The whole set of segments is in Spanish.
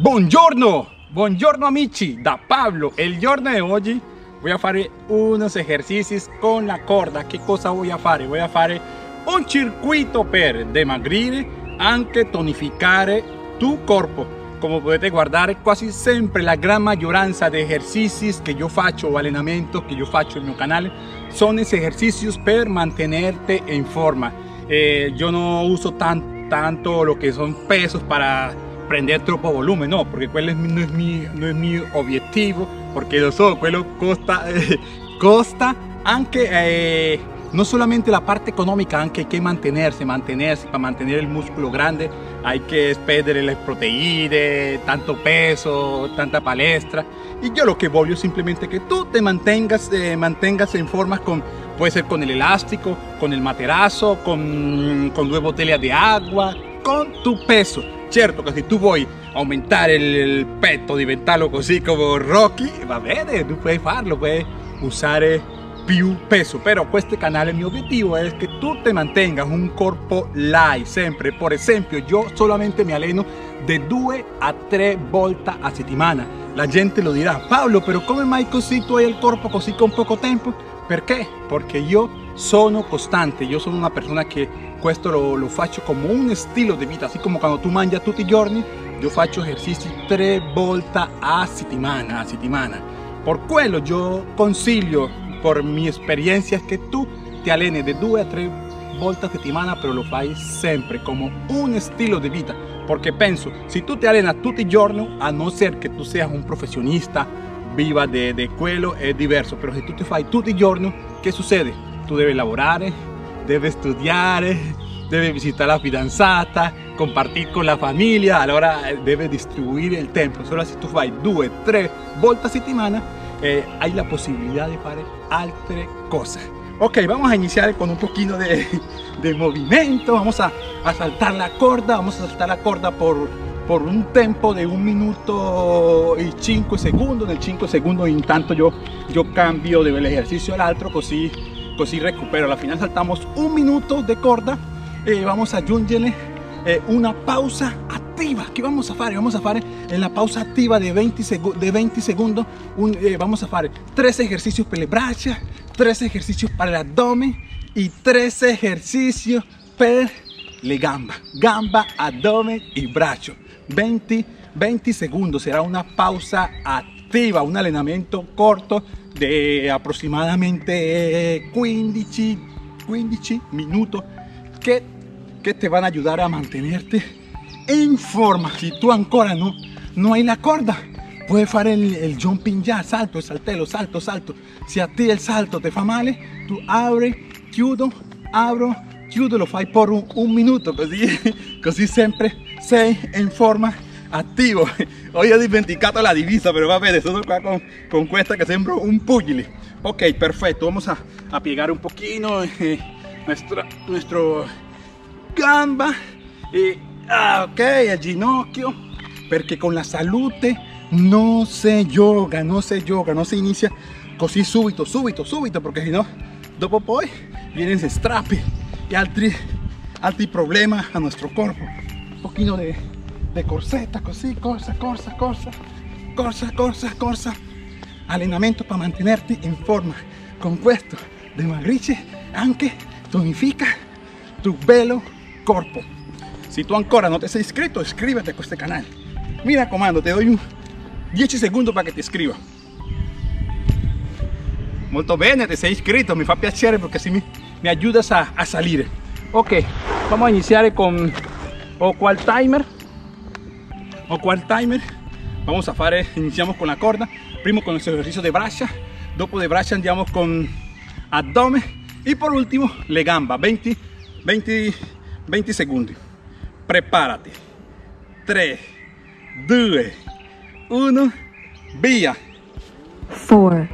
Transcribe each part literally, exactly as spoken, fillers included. Buongiorno, buongiorno amici, da Pablo. El giorno de hoy voy a hacer unos ejercicios con la corda. ¿Qué cosa voy a hacer? Voy a hacer un circuito per demagrir, anche tonificare tu cuerpo. Como podéis guardar, casi siempre la gran mayoría de ejercicios que yo faccio o entrenamientos que yo faccio en mi canal son ejercicios per mantenerte en forma. Eh, yo no uso tan, tanto lo que son pesos para prender troppo volumen, no, porque cuál es, no, es mi, no es mi objetivo, porque lo so, quello costa, eh, costa anche, eh, no solamente la parte económica, anche hay que mantenerse, mantenerse, para mantener el músculo grande, hay que perder las proteínas, tanto peso, tanta palestra, y yo lo que voglio es simplemente que tú te mantengas, eh, mantengas en formas con, puede ser con el elástico, con el materazo, con, con dos botellas de agua, con tu peso. Cierto que si tú voy a aumentar el, el peto, diventarlo così como Rocky, va bene, tú puedes farlo, puedes usar eh, più peso, pero con este canal mi objetivo es que tú te mantengas un cuerpo light siempre. Por ejemplo, yo solamente me alleno de dos a tres volte a settimana. La gente lo dirá, Pablo, pero come mai così tu hai el cuerpo così con poco tiempo? Perché? Porque yo sono costante, yo soy una persona que esto lo, lo faccio como un estilo de vida, así como cuando tú mangias tutti i giorni, yo faccio ejercicio tres volte a settimana, a settimana. Por quello yo consiglio, por mi experiencia, es que tú te allenes de dos a tres volte a settimana, pero lo fai siempre como un estilo de vida, porque pienso, si tú te allenas tutti i giorni, a no ser que tú seas un profesionista, viva de, de quello es diverso, pero si tú te fai tutti i giorni, ¿qué sucede? Tú debes laborar, debes estudiar, debes visitar a la fidanzata, compartir con la familia, ahora debes distribuir el tiempo. Solo si tú fai dos, tres volte a settimana, eh, hay la posibilidad de hacer altre cosas. Ok, vamos a iniciar con un poquito de, de movimiento, vamos a, a saltar la corda, vamos a saltar la corda por por un tempo de un minuto y cinco segundos, del cinco segundos en tanto yo, yo cambio del ejercicio al otro, así, así recupero. Al final saltamos un minuto de corda, eh, vamos a aggiungere eh, una pausa activa. ¿Qué vamos a hacer? Vamos a hacer en la pausa activa de veinte, seg de veinte segundos, un, eh, vamos a hacer tres ejercicios para las braccia, tres ejercicios para el abdomen y tres ejercicios para le gamba, gamba, abdomen y brazo. veinte, veinte segundos, será una pausa activa, un allenamento corto de aproximadamente quindici, quindici minutos que, que te van a ayudar a mantenerte en forma. Si tú ancora no, no hay la corda, puedes hacer el, el jumping ya, salto, saltelo, salto, salto. Si a ti el salto te fa male, tú abre, chiudo, abro, chiudo, lo fai por un, un minuto, così, così siempre sei en forma attivo. Hoy he dimenticado la divisa, pero va bene, sono qua con, con questa que sembro un pugile. Ok, perfecto, vamos a, a piegar un poquito eh, nuestra nuestro gamba, eh, ah, ok, el ginocchio, porque con la salud no se yoga, no se yoga, no se inicia così subito, subito, subito, porque si no, dopo poi vienen strappi y altri, altri problemas a nuestro cuerpo. Un poquito de, de corseta, così, corsa, corsa, corsa, corsa, corsa, corsa. Allenamento para mantenerte en forma. Con esto, demagrisci, anche tonifica tu bello cuerpo. Si tú ancora no te has inscrito, inscríbete a este canal. Mira, comando, te doy un diez segundos para que te escriba. Molto bene, te sei inscrito, me fa piacere porque así me, me ayudas a, a salir. Ok, vamos a iniciar con o cual timer o cual timer vamos a hacer, iniciamos con la corda, primo con el ejercicio de braccia, dopo de braccia andiamo con abdomen y por último le gamba. Veinte, veinte, veinte segundos, prepárate, tres, dos, uno, via. Cuatro,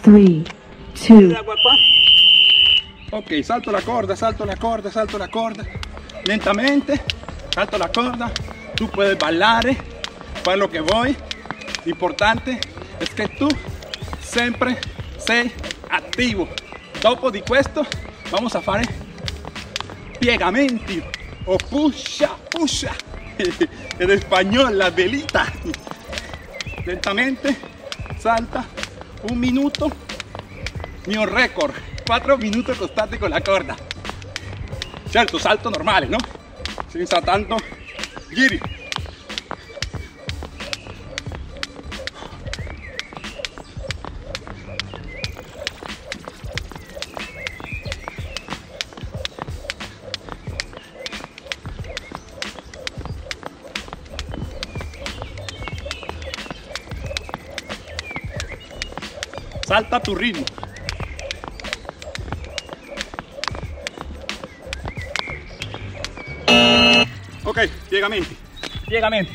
tres, dos. Ok, salto la corda, salto la corda, salto la corda lentamente. Salto la corda, tú puedes bailar, fue lo que voy. Lo importante es que tú siempre seas activo. Dopo di questo, vamos a hacer piegamenti o pusha, pusha. en español, las velitas. Lentamente, salta, un minuto, mío récord, cuatro minutos constante con la corda. Cierto, saltos normales, ¿no? Sin saltando giri. Salta tu ritmo. Ok, piegamente, piegamente.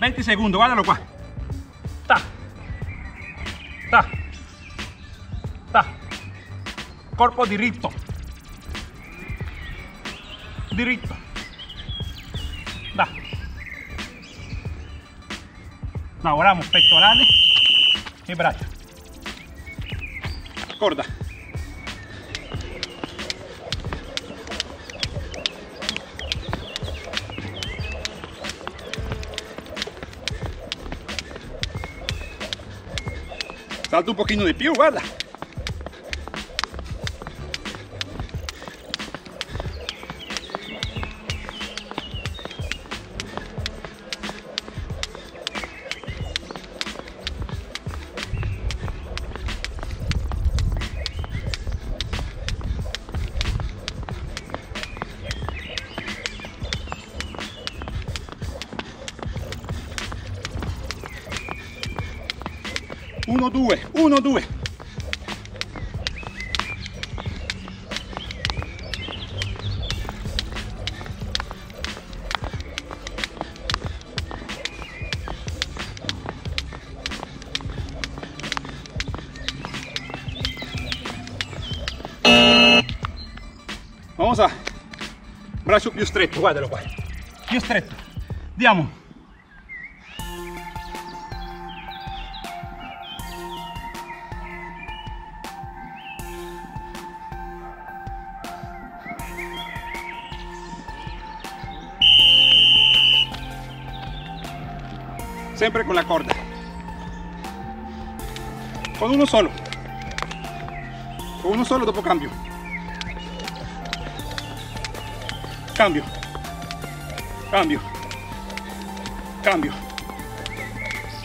veinte segundos, guardalo qua. Ta, ta, ta. Corpo diritto, diritto. Da. Lavoramos pectorali e braccia. Corda. Salta un poquito de pie, guarda. Uno, due, uno, due. Vamos a braccio più stretto, guardalo qua, più stretto, andiamo. Siempre con la corda, con uno solo, con uno solo dopo cambio, cambio, cambio, cambio,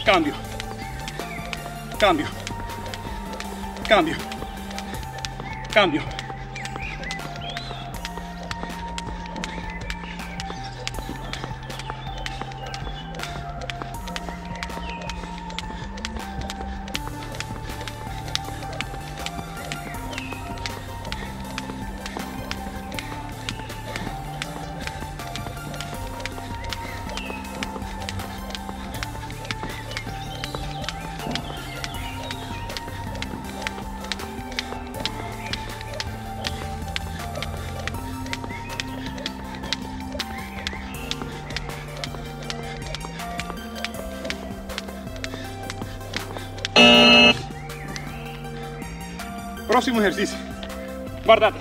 cambio, cambio, cambio, cambio, Próximo ejercicio, guardate,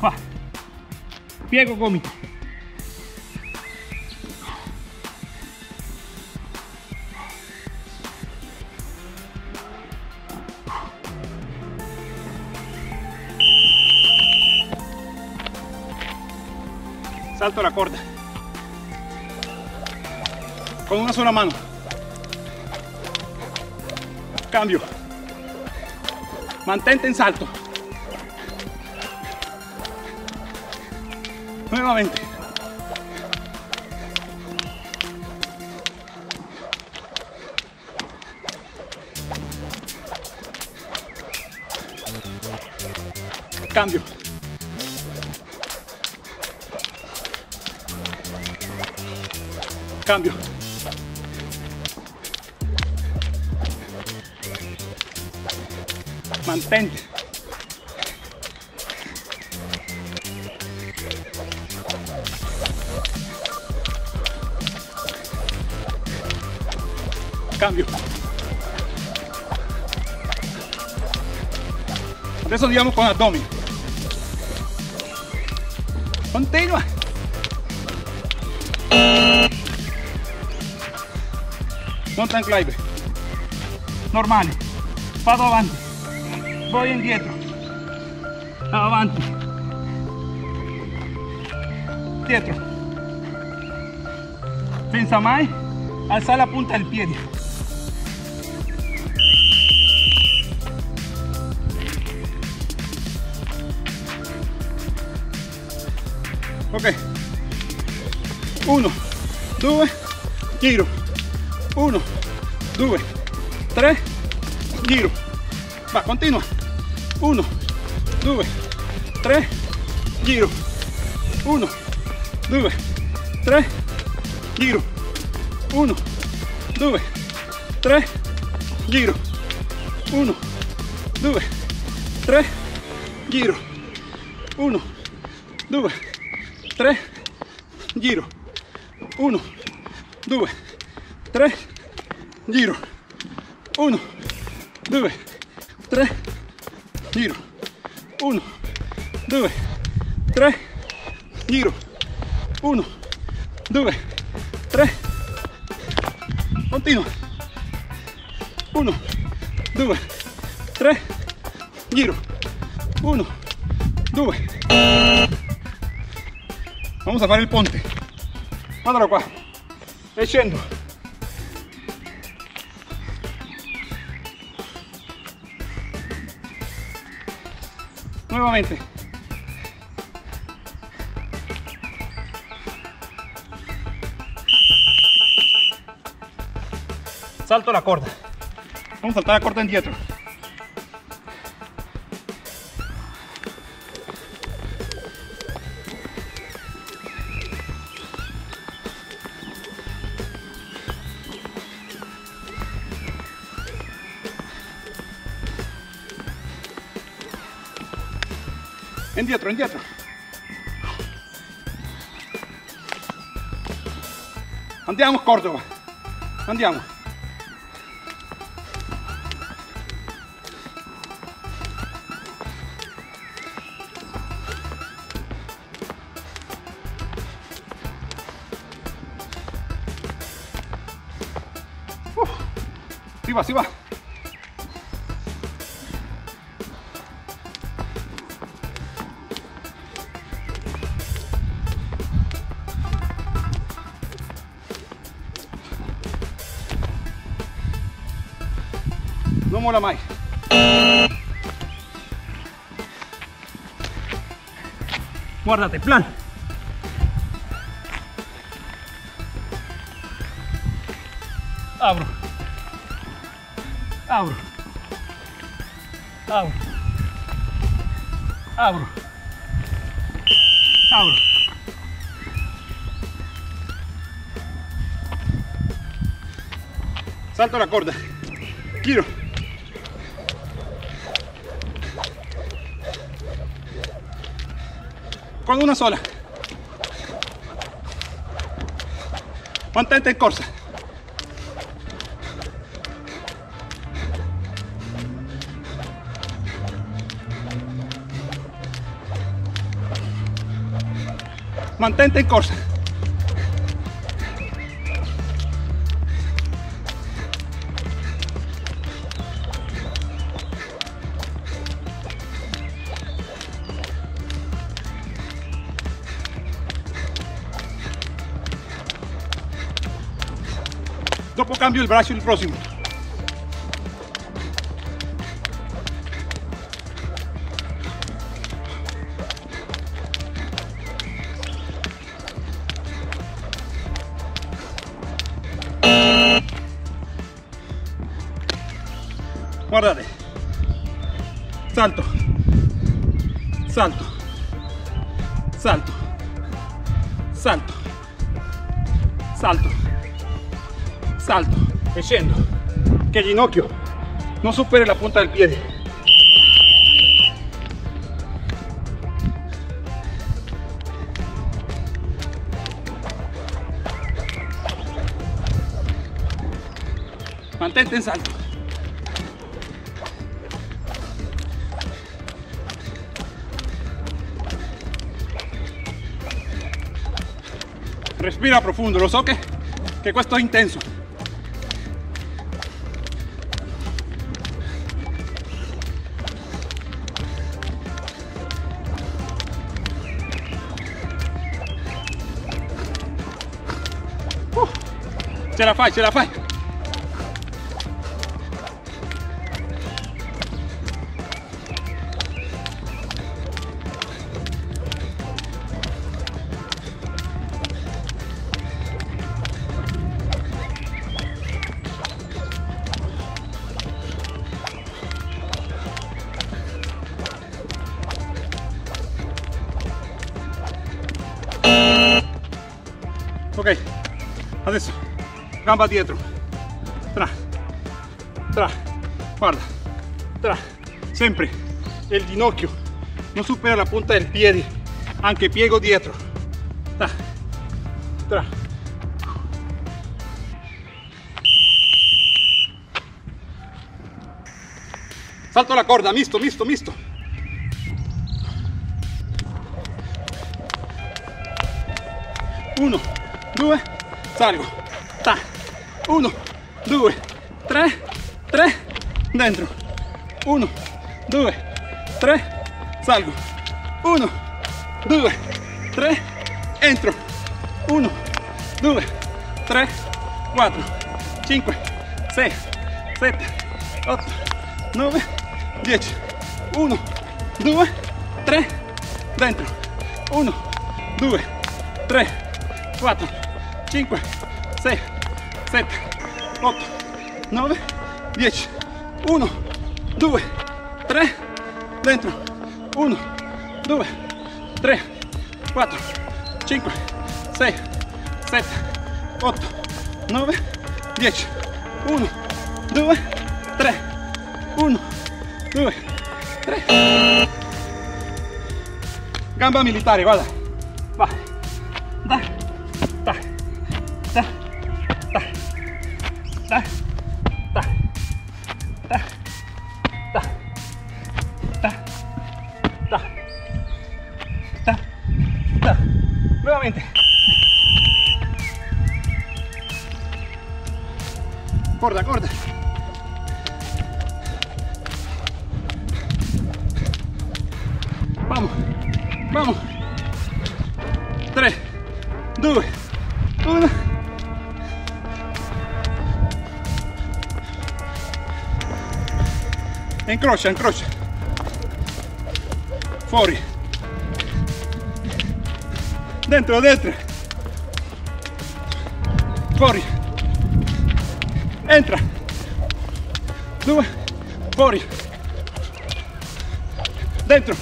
va, piego gomito, salto la corda, con una sola mano, cambio. Mantente en salto. Nuevamente. Cambio. Cambio. Mantente. Cambio. Adesso andiamo con l'addomine. Continua. Mountain climber. Normale. Vado avanti. Voy indietro. Avanti. Dietro. Senza mai alzare la punta del piede. Ok. Uno, due, giro. uno, due, tre, giro, va, continua, uno, due, tre, giro, uno, due, tre, giro, uno, due, tre, giro, uno, due, tre, giro, uno, due, tre, giro, uno, due, tre, giro, uno, due, tre, giro, uno, due, tre, giro, uno, due, tre, continua, uno, due, tre, giro, uno, due. Vamos a fare il ponte, guardalo qua, e scendo. Nuevamente. Salto la corda. Vamos a saltar la corda indietro. Indietro, indietro. Andiamo Cordova. Andiamo. Uh, si va, si va. No mola más. Guárdate, plan. Abro. Abro. Abro. Abro. Abro. Salto la corda. Giro. Con una sola, mantente en corsa, mantente en corsa, dopo cambio il braccio il prossimo. Guardate, salto, salto, salto, salto, salto. Salto, e scendo, que el ginocchio no supere la punta del pie. Mantente en salto. respira profondo, lo so che, che questo è intenso. Uh, ce la fai, ce la fai. Ok, adesso gamba dietro, tra, tra, guarda, tra, sempre il ginocchio, non supera la punta del piede, anche piego dietro, tra, tra. Salto la corda, misto, misto, misto. Uno. Due, salgo, ta, uno, due, tre, tre, dentro, uno, due, tre, salgo, uno, due, tre, entro, uno, due, tre, quattro, cinque, sei, sette, otto, nove, dieci, uno, due, tre, dentro, uno, due, tre, quattro, cinque, sei, sette, otto, nove, dieci, uno, due, tre, dentro, uno, due, tre, quattro, cinque, sei, sette, otto, nove, dieci, uno, due, tre, uno, due, tre. Gamba militare, guarda, va, dai. Ta, ta, ta, ta, ta, ta, ta, ta, ta, ta, nuevamente. Corta, corta. Vamos, vamos. Tres, dos, uno. Incrocia, incrocia, fuori, dentro, dentro, fuori, entra, due, fuori, dentro,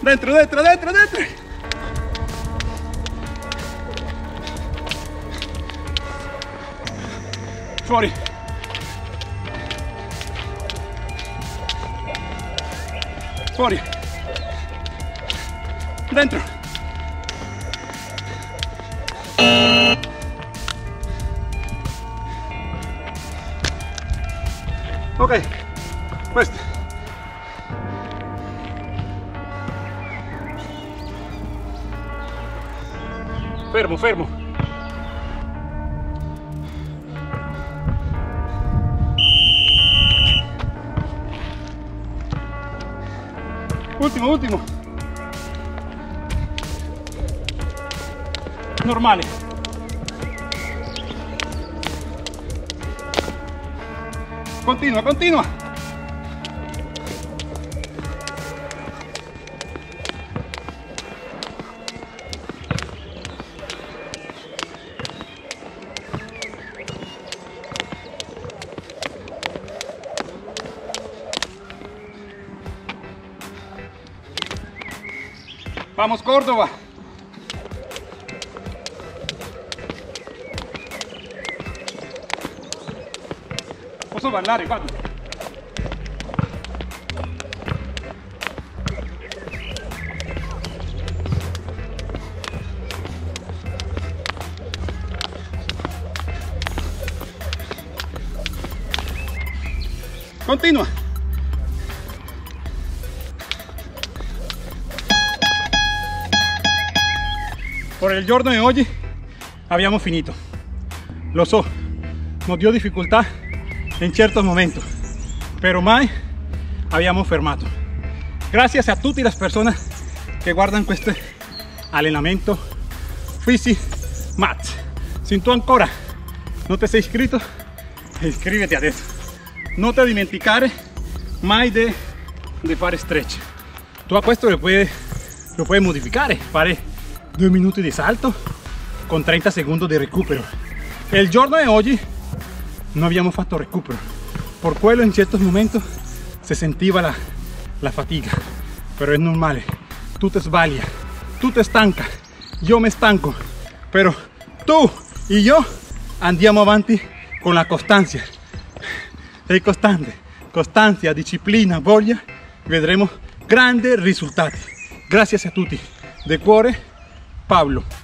dentro, dentro, dentro, dentro. Fuori, fuori, dentro, ok, questo, fermo, fermo. Ultimo, ultimo. Normale. Continua, continua. Vamos, Córdoba. Posso ballare, guarda. Continua. Por el giorno de hoy habíamos finito. Lo so, nos dio dificultà in certi momenti, però mai abbiamo fermato. Grazie a tutte le persone che guardano questo allenamento Fisimax. Se tu ancora non ti sei iscritto, iscriviti adesso. Non ti dimenticare mai di de fare stretch. Tu a questo lo puoi, lo puoi modificare, fare due minuti di salto con trenta secondi di recupero. Il giorno di oggi non abbiamo fatto recupero, per quello in certi momenti si sentiva la, la fatica, però è normale, tu ti sbagli, tu ti stanca, io mi stanco, però tu e io andiamo avanti con la costanza, sei costante, costanza, disciplina, voglia, vedremo grandi risultati. Grazie a tutti, di cuore Pablo.